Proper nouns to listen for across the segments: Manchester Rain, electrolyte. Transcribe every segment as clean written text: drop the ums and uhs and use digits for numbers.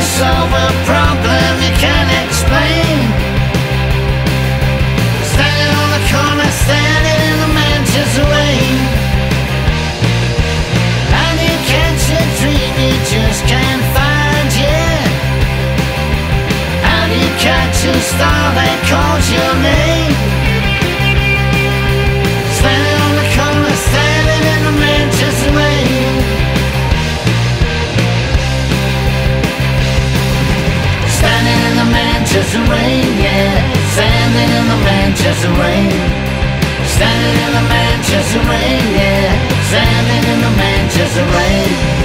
Solve a problem you can't explain. Standing on the corner, standing in the Manchester rain, and you catch a dream you just can't find yet, and you catch a star that calls your name. Standing on the corner, standing in the Manchester rain. Manchester rain, yeah. Standing in the Manchester rain. Standing in the Manchester rain, yeah. Standing in the Manchester rain.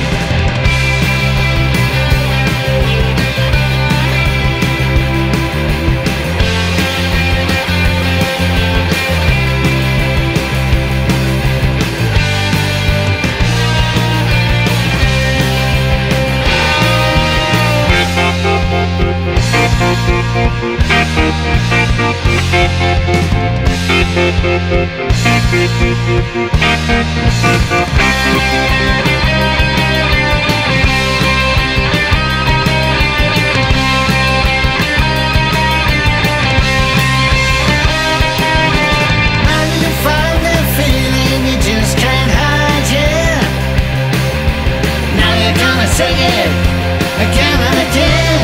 Sing it again and again.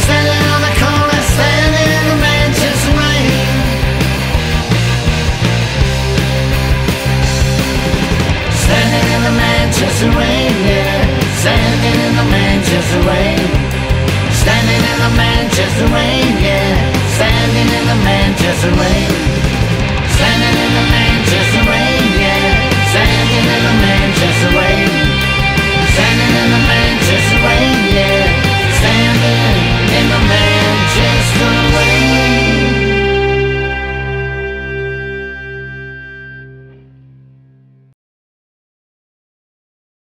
Standing on the corner, standing in the Manchester rain. Standing in the Manchester rain, yeah. Standing in the Manchester rain. Standing in the Manchester rain, yeah. Standing in the Manchester rain.